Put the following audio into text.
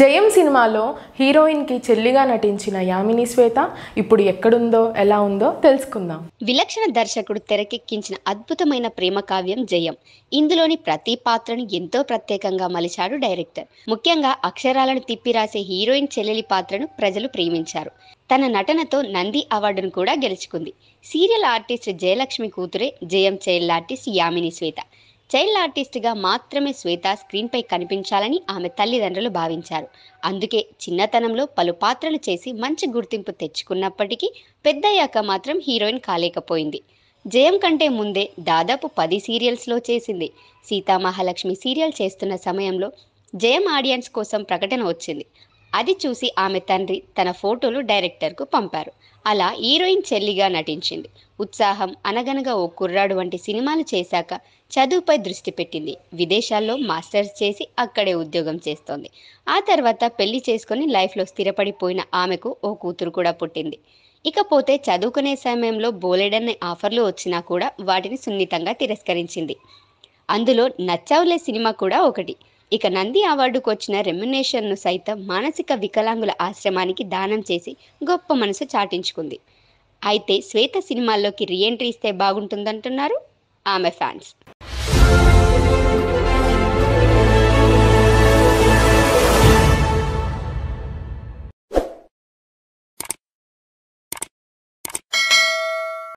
జయం సినిమాలో హీరోయిన్ కి చెల్లిగా నటించిన యామిని శ్వేత ఇప్పుడు ఎక్కడుందో ఎలా ఉందో తెలుసుకుందాం. విలక్షణ దర్శకుడు తెరకెక్కించిన అద్భుతమైన ప్రేమ కావ్యం జయం. ఇందులోని ప్రతి పాత్రను ఎంతో ప్రత్యేకంగా మలిచాడు డైరెక్టర్. ముఖ్యంగా అక్షరాలను తిప్పిరాసే హీరోయిన్ చెల్లెలి పాత్రను ప్రజలు ప్రేమించారు. తన నటనతో నంది అవార్డును కూడా గెలుచుకుంది. సీరియల్ ఆర్టిస్ట్ జయలక్ష్మి కూతురే Jayam child artist Yamini Shweta. Child ఆర్టిస్ట్గా మాత్రమే శ్వేత స్క్రీన్పై కనిపించాలని ఆమె తల్లిదండ్రులు భావించారు. అందుకే చిన్నతనంలో పలు పాత్రలు చేసి మంచి గుర్తింపు తెచ్చుకున్నప్పటికీ పెద్దయ్యాక మాత్రం హీరోయిన్ కాలేకపోయింది. జయం కంటే ముందే దాదాపు 10 సీరియల్స్లో చేసింది. సీతామహాలక్ష్మి సీరియల్ చేస్తున్న సమయంలో జయం ఆడియన్స్ కోసం ప్రకటన వచ్చింది. అది చూసి ఆమె తండ్రి తన ఫోటోలు డైరెక్టర్కు పంపారు. అలా హీరోయిన్ చెల్లిగా నటించింది. ఉత్సాహం, అనగనగా ఓ కుర్రాడు వంటి సినిమాలు చేశాక చదువుపై దృష్టి పెట్టింది. విదేశాల్లో మాస్టర్స్ చేసి అక్కడే ఉద్యోగం చేస్తోంది. ఆ తర్వాత పెళ్లి చేసుకుని లైఫ్లో స్థిరపడిపోయిన ఆమెకు ఓ కూతురు కూడా పుట్టింది. ఇకపోతే చదువుకునే సమయంలో బోలెడన్ని ఆఫర్లు వచ్చినా కూడా వాటిని సున్నితంగా తిరస్కరించింది. అందులో నచ్చావులే సినిమా కూడా ఒకటి. ఇక నంది అవార్డుకు వచ్చిన రెమ్యునేషన్ను సైతం మానసిక వికలాంగుల ఆశ్రమానికి దానం చేసి గొప్ప మనసు చాటించుకుంది. అయితే శ్వేత సినిమాల్లోకి రీఎంట్రీ ఇస్తే బాగుంటుందంటున్నారు ఆమె ఫ్యాన్స్.